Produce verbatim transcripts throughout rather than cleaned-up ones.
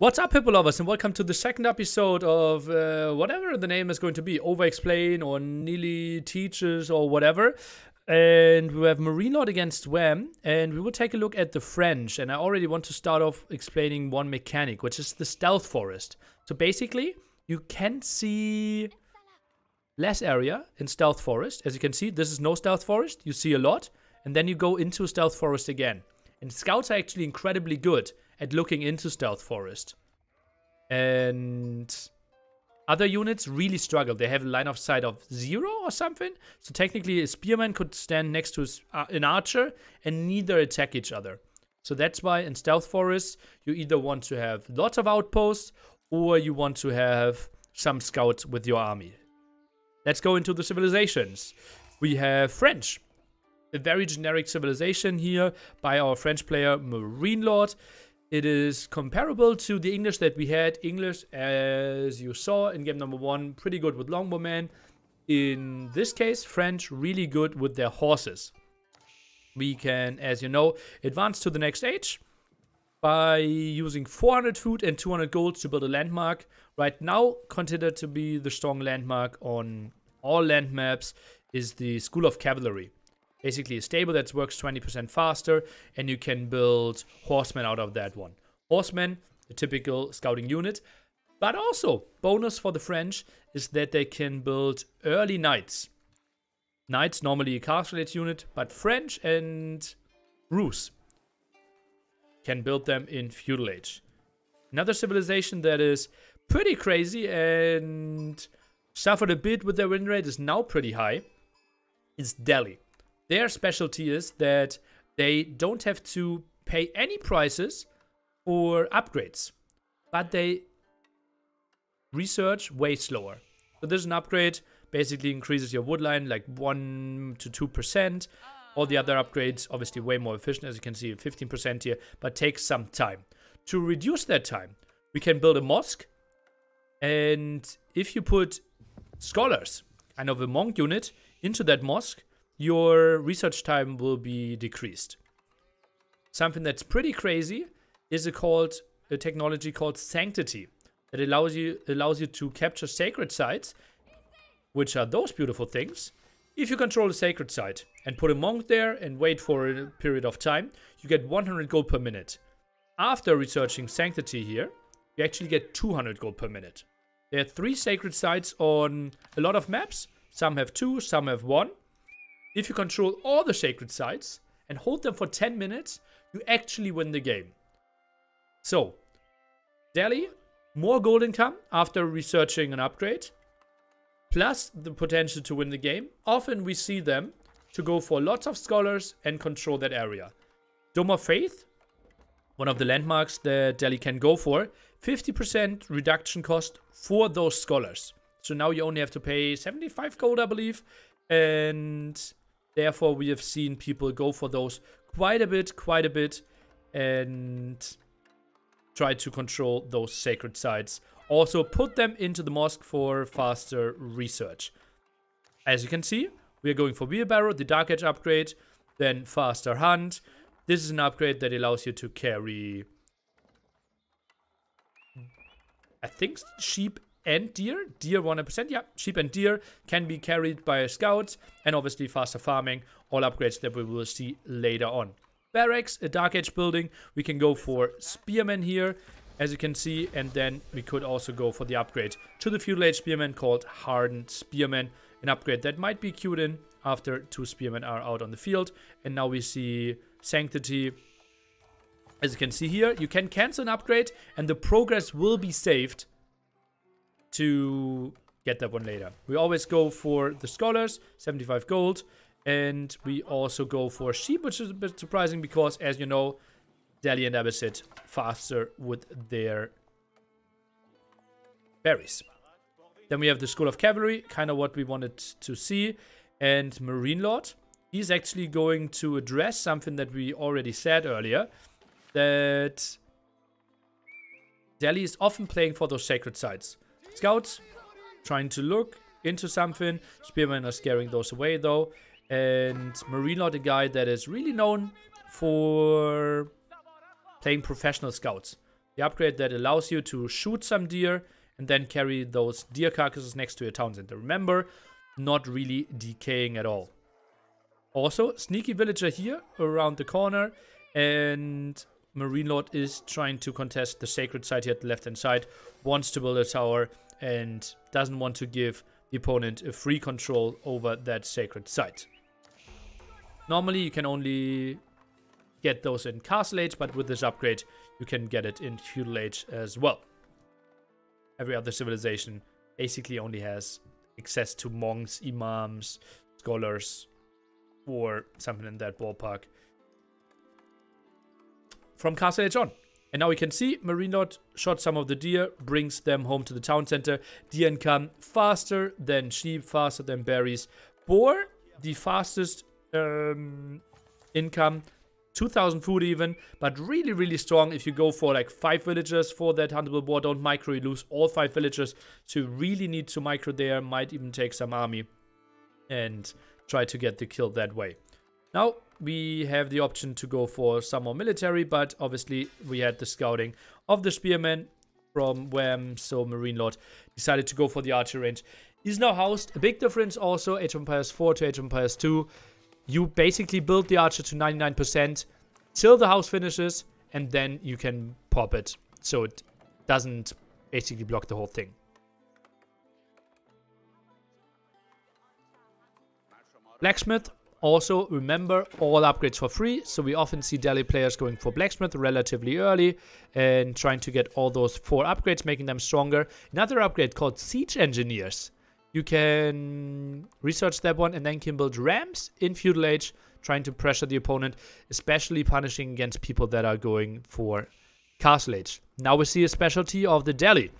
What's up, people lovers, and welcome to the second episode of uh, whatever the name is going to be, Overexplain or Nearly Teaches or whatever. And we have Marine Lord against Wham, and we will take a look at the French. And I already want to start off explaining one mechanic, which is the Stealth Forest. So basically, you can see less area in Stealth Forest. As you can see, this is no Stealth Forest. You see a lot, and then you go into Stealth Forest again. And scouts are actually incredibly good at looking into Stealth Forest. And other units really struggle. They have a line of sight of zero or something. So technically a spearman could stand next to an archer and neither attack each other. So that's why in Stealth Forest you either want to have lots of outposts or you want to have some scouts with your army. Let's go into the civilizations. We have French. A very generic civilization here by our French player Marine Lord. It is comparable to the English that we had. English, as you saw in game number one, pretty good with longbowmen. In this case, French really good with their horses. We can, as you know, advance to the next age by using four hundred food and two hundred gold to build a landmark. Right now, considered to be the strong landmark on all land maps is the School of Cavalry. Basically a stable that works twenty percent faster, and you can build horsemen out of that one. Horsemen, the typical scouting unit, but also bonus for the French is that they can build early knights. Knights, normally a castellate unit, but French and Rus can build them in feudal age. Another civilization that is pretty crazy and suffered a bit with their win rate is now pretty high is Delhi. Their specialty is that they don't have to pay any prices for upgrades, but they research way slower. So there's an upgrade, basically increases your wood line like one to two percent. All the other upgrades, obviously way more efficient, as you can see, fifteen percent here, but takes some time. To reduce that time, we can build a mosque. And if you put scholars, kind of a monk unit, into that mosque, your research time will be decreased. Something that's pretty crazy is a called a technology called Sanctity that allows you allows you to capture sacred sites, which are those beautiful things. If you control a sacred site and put a monk there and wait for a period of time, you get one hundred gold per minute. After researching Sanctity here, you actually get two hundred gold per minute. There are three sacred sites on a lot of maps. Some have two, some have one. If you control all the sacred sites and hold them for ten minutes, you actually win the game. So, Delhi, more gold income after researching an upgrade, plus the potential to win the game. Often we see them to go for lots of scholars and control that area. Dome of Faith, one of the landmarks that Delhi can go for, fifty percent reduction cost for those scholars. So now you only have to pay seventy-five gold, I believe, and therefore we have seen people go for those quite a bit, quite a bit, and try to control those sacred sites. Also put them into the mosque for faster research. As you can see, we are going for wheelbarrow, the Dark Edge upgrade, then faster hunt. This is an upgrade that allows you to carry, I think, sheep and deer, deer one hundred percent, yeah, sheep and deer can be carried by scouts, and obviously faster farming, all upgrades that we will see later on. Barracks, a Dark Age building, we can go for spearmen here, as you can see, and then we could also go for the upgrade to the feudal age spearmen called Hardened Spearmen, an upgrade that might be queued in after two spearmen are out on the field. And now we see Sanctity. As you can see here, you can cancel an upgrade, and the progress will be saved to get that one later. We always go for the scholars, seventy-five gold, and we also go for sheep, which is a bit surprising because, as you know, Delhi and Abbasid faster with their berries. Then we have the School of Cavalry, kind of what we wanted to see, and Marine Lord. He's actually going to address something that we already said earlier, that Delhi is often playing for those sacred sites. Scouts trying to look into something. Spearmen are scaring those away though. And Marine Lord, a guy that is really known for playing professional scouts. the upgrade that allows you to shoot some deer and then carry those deer carcasses next to your town center. Remember, not really decaying at all. Also, sneaky villager here around the corner, and Marine Lord is trying to contest the sacred site here at the left hand side, wants to build a tower and doesn't want to give the opponent a free control over that sacred site. Normally you can only get those in Castle Age, but with this upgrade you can get it in Feudal Age as well. Every other civilization basically only has access to monks, imams, scholars, or something in that ballpark from Castle Age on. And now we can see Marine Lord shot some of the deer, brings them home to the town center. Deer come faster than sheep, faster than berries. Boar, the fastest um, income, two thousand food even, but really, really strong. If you go for like five villagers for that huntable boar, don't micro, you lose all five villagers. So you really need to micro there, might even take some army and try to get the kill that way. Now, we have the option to go for some more military, but obviously we had the scouting of the spearmen from Wham, so Marine Lord decided to go for the archer range. He's now housed. A big difference also, Age of Empires four to Age of Empires two. You basically build the archer to ninety-nine percent till the house finishes, and then you can pop it, so it doesn't basically block the whole thing. Blacksmith. Also, remember, all upgrades for free, so we often see daily players going for Blacksmith relatively early and trying to get all those four upgrades, making them stronger. Another upgrade called Siege Engineers. You can research that one and then can build ramps in Feudal Age, trying to pressure the opponent, especially punishing against people that are going for Castle Age. Now we see a specialty of the Delhi,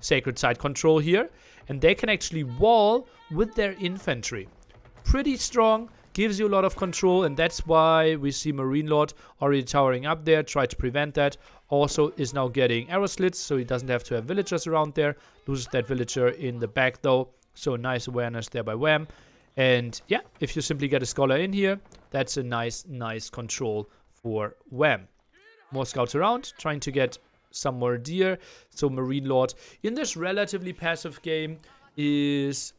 Sacred Site Control here, and they can actually wall with their infantry. Pretty strong. Gives you a lot of control, and that's why we see Marine Lord already towering up there, try to prevent that. Also is now getting arrow slits, so he doesn't have to have villagers around there. Loses that villager in the back though, so nice awareness there by Wham. And yeah, if you simply get a scholar in here, that's a nice, nice control for Wham. More scouts around, trying to get some more deer. So Marine Lord in this relatively passive game is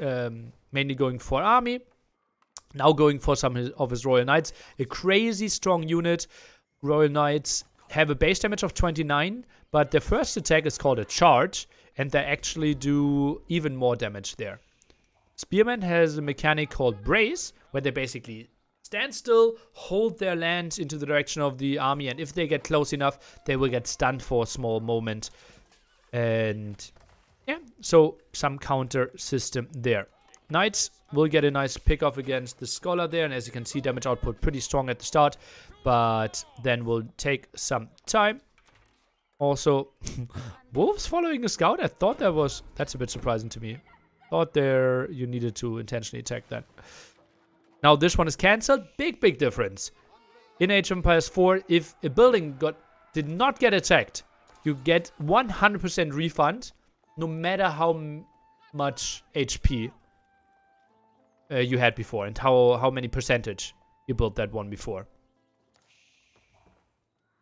um, mainly going for army. Now going for some of his Royal Knights. A crazy strong unit. Royal Knights have a base damage of twenty-nine, but their first attack is called a charge, and they actually do even more damage there. Spearman has a mechanic called brace, where they basically stand still, hold their lance into the direction of the army, and if they get close enough, they will get stunned for a small moment. And yeah, so some counter system there. Knights will get a nice pick off against the scholar there, and as you can see, damage output pretty strong at the start, but then will take some time. Also, wolves following a scout. I thought that was that's a bit surprising to me. Thought there you needed to intentionally attack that. Now this one is cancelled. Big big difference in Age of Empires four. If a building got did not get attacked, you get one hundred percent refund, no matter how much H P. Uh, you had before, and how how many percentage you built that one before.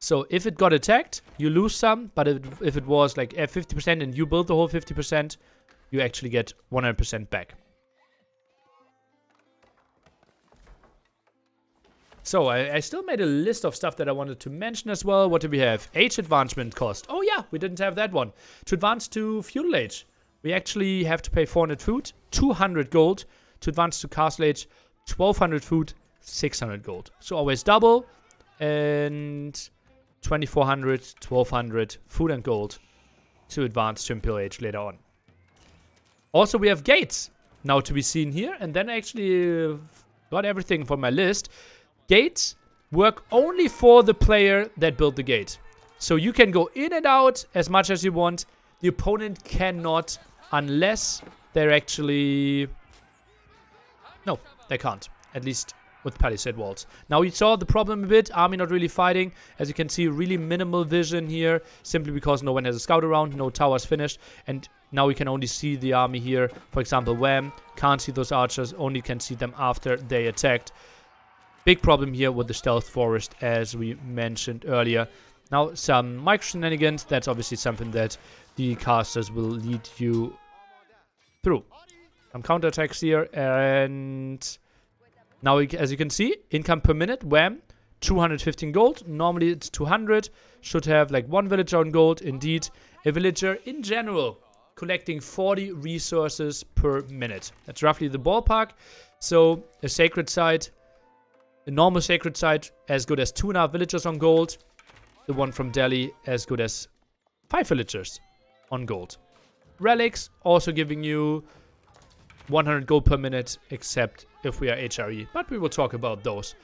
So if it got attacked, you lose some, but it, if it was like fifty percent and you built the whole fifty percent, you actually get one hundred percent back. So I, I still made a list of stuff that I wanted to mention as well. What do we have? Age advancement cost. Oh yeah, we didn't have that one. To advance to Feudal Age, we actually have to pay four hundred food, two hundred gold. To advance to Castle Age, twelve hundred food, six hundred gold. So always double, and twenty-four hundred, twelve hundred food and gold to advance to Imperial Age later on. Also, we have gates now to be seen here, and then I actually got everything from my list. Gates work only for the player that built the gate. So you can go in and out as much as you want. The opponent cannot, unless they're actually... No, they can't, at least with palisade walls. Now you saw the problem a bit, army not really fighting. As you can see, really minimal vision here, simply because no one has a scout around, no towers finished. And now we can only see the army here. For example, Wham, can't see those archers, only can see them after they attacked. Big problem here with the Stealth Forest, as we mentioned earlier. Now, some micro shenanigans, that's obviously something that the casters will lead you through. Some counterattacks here, and now, as you can see, income per minute, wham, two hundred fifteen gold. Normally it's two hundred, should have like one villager on gold. Indeed, a villager in general collecting forty resources per minute. That's roughly the ballpark. So a sacred site, a normal sacred site, as good as two and a half villagers on gold. The one from Delhi, as good as five villagers on gold. Relics, also giving you one hundred gold per minute, except if we are H R E. But we will talk about those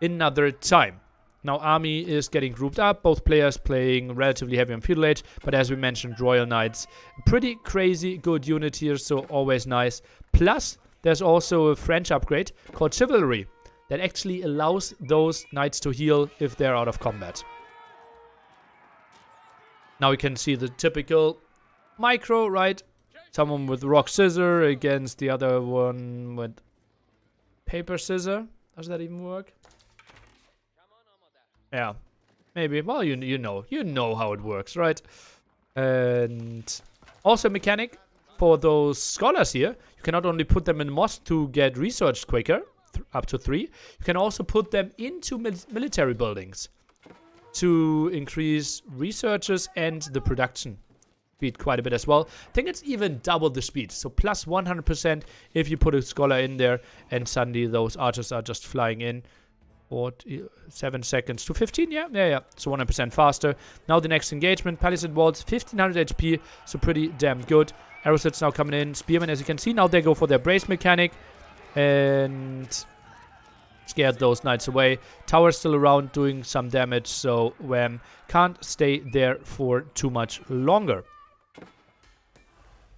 another time. Now, army is getting grouped up. Both players playing relatively heavy on Feudal Age. But as we mentioned, Royal Knights, pretty crazy good unit here, so always nice. Plus, there's also a French upgrade called Chivalry that actually allows those knights to heal if they're out of combat. Now you can see the typical micro, right? Someone with rock scissor against the other one with paper scissor. Does that even work? Yeah, maybe. Well, you you know, you know how it works, right? And also mechanic for those scholars here. You can not only put them in mosque to get researched quicker, up to three. You can also put them into mil military buildings to increase researches and the production speed quite a bit as well. I think it's even double the speed, so plus one hundred percent if you put a scholar in there, and suddenly those archers are just flying in. forty-seven seconds to fifteen, yeah, yeah, yeah, so one hundred percent faster. Now the next engagement, Palisade Walls, fifteen hundred H P, so pretty damn good. Arrowsets now coming in, Spearmen, as you can see, now they go for their Brace mechanic, and scared those knights away. Tower's still around doing some damage, so Wham can't stay there for too much longer.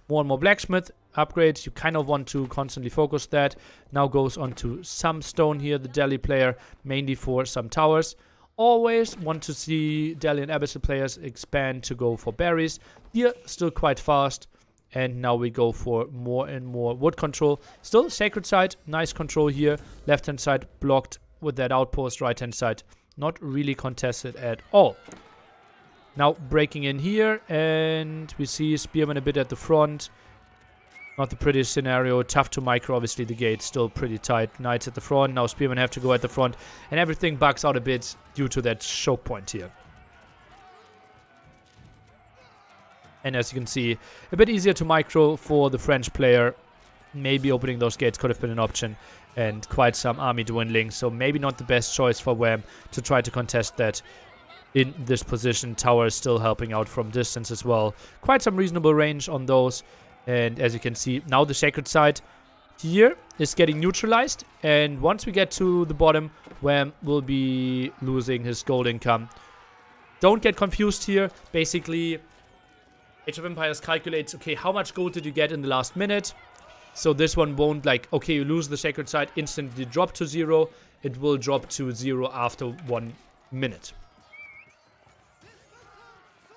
More and more blacksmith upgrades. You kind of want to constantly focus that. Now goes on to some stone here, the Delhi player, mainly for some towers. Always want to see Delhi and Abyssal players expand to go for berries. Here, still quite fast. And now we go for more and more wood control. Still sacred side, nice control here. Left-hand side blocked with that outpost. Right-hand side not really contested at all. Now breaking in here, and we see Spearman a bit at the front. Not the prettiest scenario. Tough to micro, obviously the gate's still pretty tight. Knights at the front, now Spearmen have to go at the front. And everything bugs out a bit due to that choke point here. And as you can see, a bit easier to micro for the French player. Maybe opening those gates could have been an option. And quite some army dwindling, so maybe not the best choice for Wham to try to contest that in this position. Tower is still helping out from distance as well. Quite some reasonable range on those. And as you can see, now the sacred side here is getting neutralized. And once we get to the bottom, Wham will be losing his gold income. Don't get confused here. Basically, Age of Empires calculates, okay, how much gold did you get in the last minute? So this one won't like, okay, you lose the sacred site, instantly drop to zero. It will drop to zero after one minute.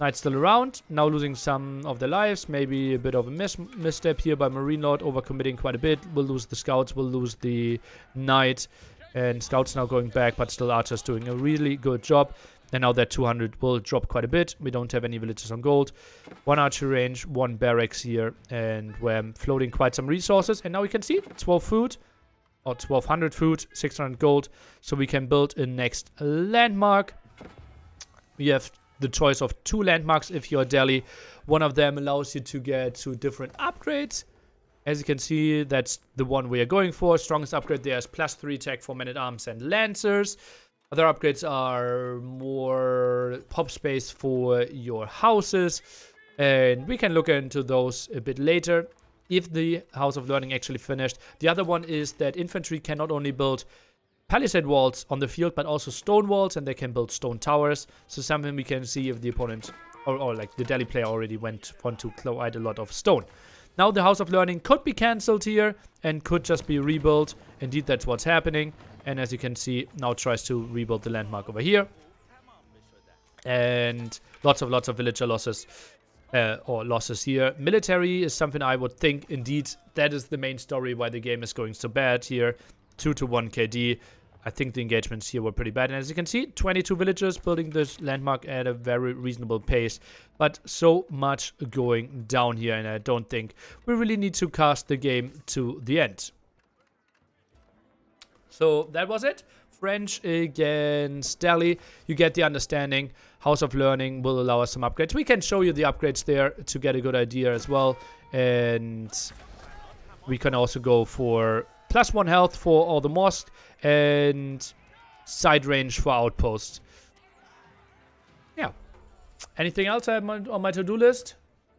Knights still around, now losing some of their lives. Maybe a bit of a mis misstep here by Marine Lord, overcommitting quite a bit. We'll lose the scouts, we'll lose the knight. And scouts now going back, but still archers doing a really good job. And now that two hundred will drop quite a bit. We don't have any villagers on gold. One archer range, one barracks here. And we're floating quite some resources. And now we can see twelve food, or twelve hundred food, six hundred gold. So we can build a next landmark. We have the choice of two landmarks if you're Delhi. One of them allows you to get two different upgrades. As you can see, that's the one we are going for. Strongest upgrade there is plus three tech for men-at-arms and lancers. Other upgrades are more pop space for your houses. And we can look into those a bit later if the House of Learning actually finished. The other one is that infantry can not only build palisade walls on the field, but also stone walls, and they can build stone towers. So something we can see if the opponent, or, or like the Delhi player already went on to collide a lot of stone. Now the House of Learning could be cancelled here and could just be rebuilt. Indeed, that's what's happening. And as you can see, now tries to rebuild the landmark over here. And lots of lots of villager losses. Uh, or losses here. Military is something I would think, indeed, that is the main story why the game is going so bad here. two to one K D. I think the engagements here were pretty bad. And as you can see, twenty-two villagers building this landmark at a very reasonable pace. But so much going down here, and I don't think we really need to cast the game to the end. So that was it. French against Delhi. You get the understanding. House of Learning will allow us some upgrades. We can show you the upgrades there to get a good idea as well. And we can also go for plus one health for all the mosque and side range for outposts. Yeah. Anything else I have on my to-do list?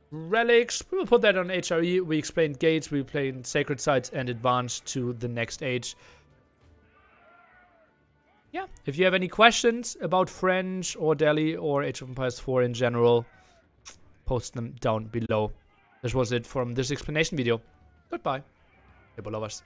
Relics. We will put that on H R E. We explained gates. We explained sacred sites and advance to the next age. Yeah, if you have any questions about French or Delhi or Age of Empires four in general, post them down below. This was it from this explanation video. Goodbye. Hey, belovers.